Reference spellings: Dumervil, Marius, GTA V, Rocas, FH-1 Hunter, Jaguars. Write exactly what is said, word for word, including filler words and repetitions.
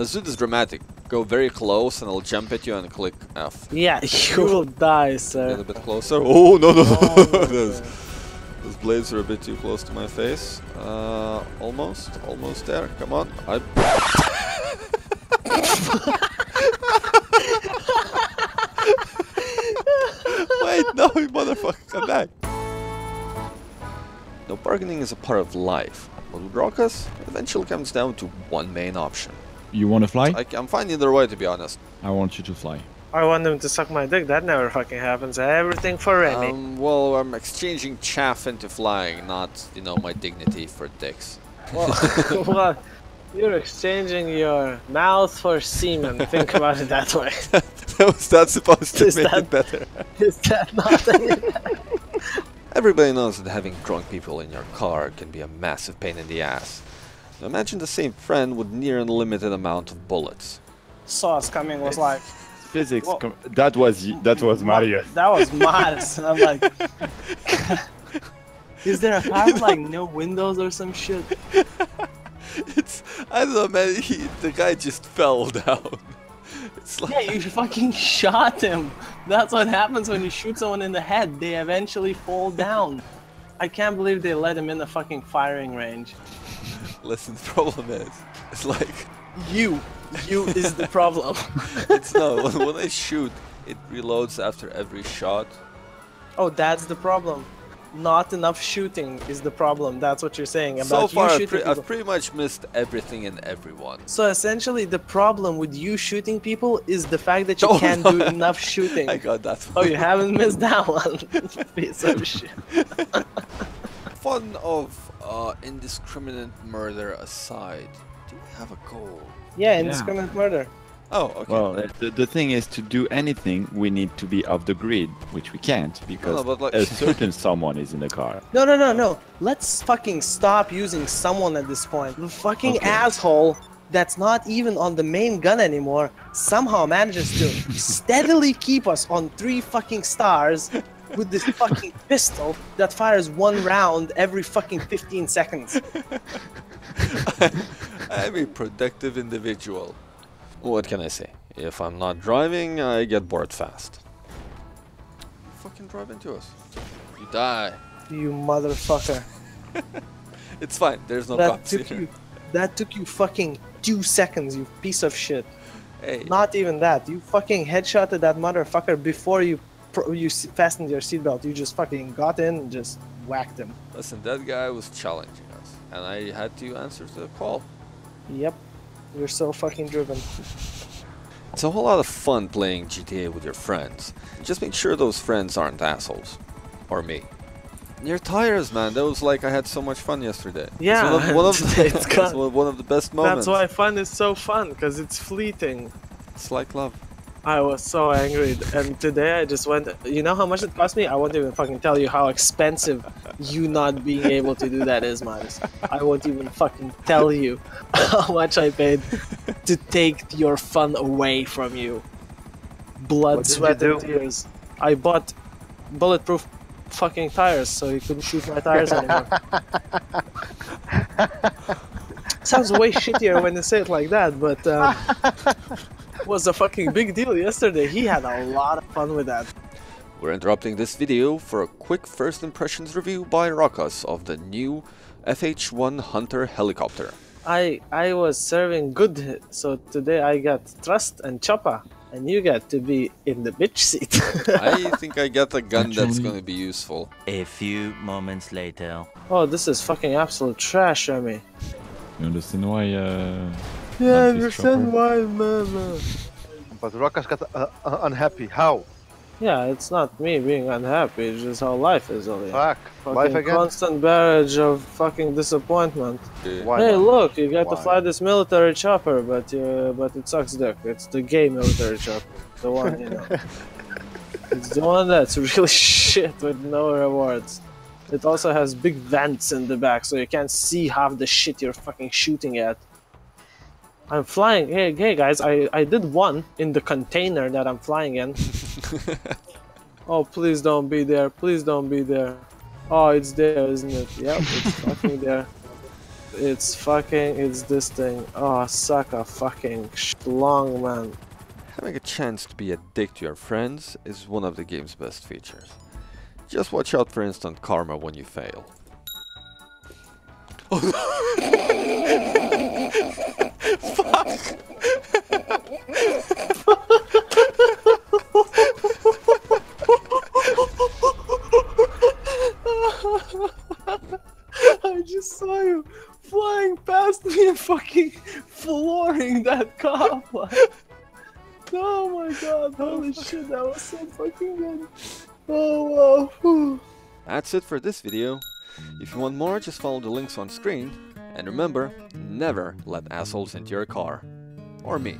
Let's do this dramatic. Go very close and I'll jump at you and click F. Yeah, you will die, sir. A little bit closer. Oh, no, no. Oh, those, those blades are a bit too close to my face. Uh, almost. Almost there. Come on. I... Wait, no, you motherfucker. Come back. Now, bargaining is a part of life. But with Rocas, it eventually comes down to one main option. You want to fly? I, I'm fine either way, to be honest. I want you to fly. I want them to suck my dick. That never fucking happens. Everything for Remy. Um, well, I'm exchanging chaff into flying, not, you know, my dignity for dicks. Well, well, you're exchanging your mouth for semen. Think about it that way. That was not supposed to is make that, it better. Is that not any better? Everybody knows that having drunk people in your car can be a massive pain in the ass. Now imagine the same friend with near unlimited amount of bullets. Sauce coming was like... Physics, well, com that was that was Marius. That was Marius, and I'm like... Is there a car with like no windows or some shit? It's... I don't know, man, he, the guy just fell down. It's like... Yeah, you fucking shot him. That's what happens when you shoot someone in the head. They eventually fall down. I can't believe they let him in the fucking firing range. Listen, the problem is, it's like... You! You is the problem. It's no, when I shoot, it reloads after every shot. Oh, that's the problem. Not enough shooting is the problem, that's what you're saying. About so far, you shooting pre people. I've pretty much missed everything and everyone. So essentially, the problem with you shooting people is the fact that you oh, can't no. do enough shooting. I got that one. Oh, you haven't missed that one. Piece of shit. Fun of uh, indiscriminate murder aside, do we have a goal? Yeah, indiscriminate yeah. murder. Oh, okay. Well, the, the thing is, to do anything, we need to be off the grid, which we can't, because no, no, but like... a certain someone is in the car. No, no, no, no. Let's fucking stop using someone at this point. The fucking okay. asshole that's not even on the main gun anymore somehow manages to steadily keep us on three fucking stars with this fucking pistol that fires one round every fucking fifteen seconds. I'm, I'm a productive individual. What can I say? If I'm not driving, I get bored fast. Fucking drive into us. You die. You motherfucker. It's fine, there's no cops here. That took you fucking two seconds, you piece of shit. Hey. Not even that. You fucking headshotted that motherfucker before you pro you fastened your seatbelt. You just fucking got in and just whacked him. Listen, that guy was challenging us. And I had to answer to the call. Yep. You're so fucking driven. It's a whole lot of fun playing G T A with your friends. Just make sure those friends aren't assholes. Or me. Your tires, man. That was like I had so much fun yesterday. Yeah. It's one of, one of the, it's it's one of the best moments. That's why fun is so fun, because it's fleeting. It's like love. I was so angry, and today I just went, you know how much it cost me? I won't even fucking tell you how expensive you not being able to do that is, Marius. I won't even fucking tell you how much I paid to take your fun away from you. Blood, what sweat, and tears. I bought bulletproof fucking tires, so you couldn't shoot my tires anymore. Sounds way shittier when you say it like that, but... Um, was a fucking big deal yesterday. He had a lot of fun with that. We're interrupting this video for a quick first impressions review by Rocas of the new F H one Hunter helicopter. I I was serving good, so today I got thrust and chopper, and you got to be in the bitch seat. I think I got a gun that's gonna be useful. A few moments later. Oh, this is fucking absolute trash, Remy. You understand why? Uh... Yeah, I understand why, man, man. But Rocas got uh, uh, unhappy. How? Yeah, it's not me being unhappy. It's just how life is already. Fuck. Fucking life again. Constant barrage of fucking disappointment. Why hey, not? Look, you got why? to fly this military chopper, but uh, but it sucks dick. It's the gay military chopper, the one you know. It's the one that's really shit with no rewards. It also has big vents in the back, so you can't see half the shit you're fucking shooting at. I'm flying. Hey, hey guys, I, I did one in the container that I'm flying in. Oh, please don't be there. Please don't be there. Oh, it's there, isn't it? Yep, it's fucking there. It's fucking, it's this thing. Oh, suck a fucking schlong, man. Having a chance to be a dick to your friends is one of the game's best features. Just watch out for instant karma when you fail. I just saw you flying past me and fucking flooring that cop. Oh my god, holy shit, that was so fucking good. Oh wow. Whew. That's it for this video. If you want more, just follow the links on screen. And remember, never let assholes into your car. Or me.